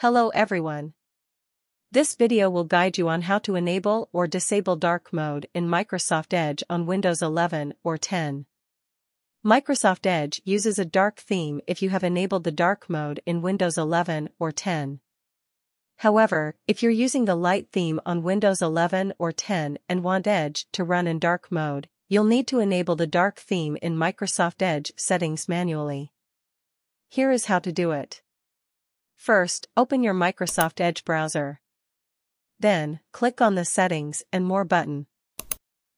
Hello everyone. This video will guide you on how to enable or disable dark mode in Microsoft Edge on Windows 11 or 10. Microsoft Edge uses a dark theme if you have enabled the dark mode in Windows 11 or 10. However, if you're using the light theme on Windows 11 or 10 and want Edge to run in dark mode, you'll need to enable the dark theme in Microsoft Edge settings manually. Here is how to do it. First, open your Microsoft Edge browser. Then, click on the Settings and More button.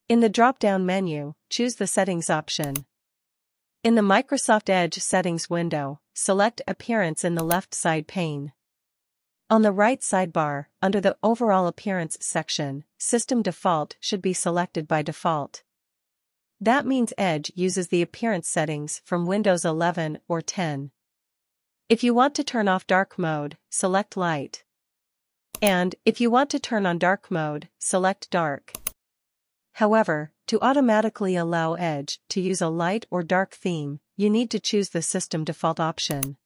In the drop-down menu, choose the Settings option. In the Microsoft Edge Settings window, select Appearance in the left side pane. On the right sidebar, under the Overall Appearance section, System Default should be selected by default. That means Edge uses the appearance settings from Windows 11 or 10. If you want to turn off dark mode, select light. And, if you want to turn on dark mode, select dark. However, to automatically allow Edge to use a light or dark theme, you need to choose the system default option.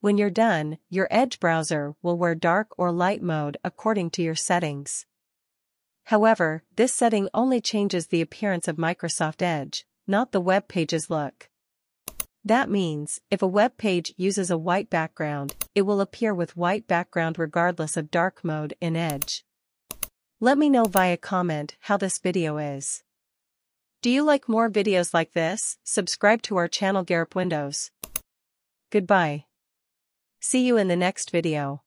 When you're done, your Edge browser will wear dark or light mode according to your settings. However, this setting only changes the appearance of Microsoft Edge, not the web page's look. That means, if a web page uses a white background, it will appear with white background regardless of dark mode in Edge. Let me know via comment how this video is. Do you like more videos like this? Subscribe to our channel GearUpWindows. Goodbye. See you in the next video.